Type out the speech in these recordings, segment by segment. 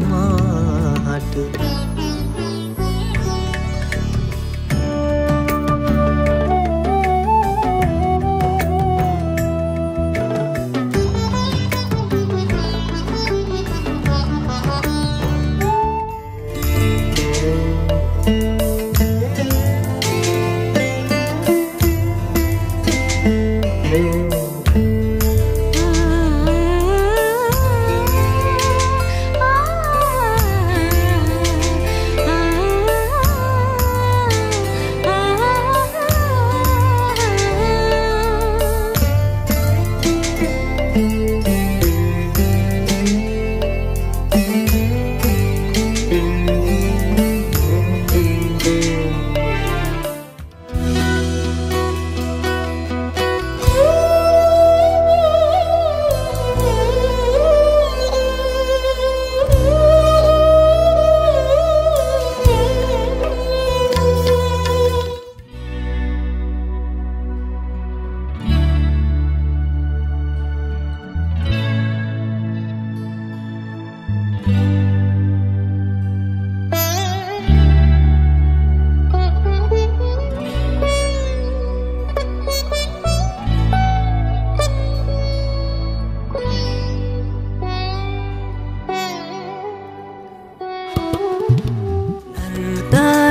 माट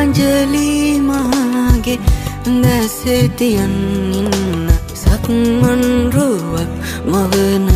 अंजलि मागे दसतियन सत्मन रूप मगन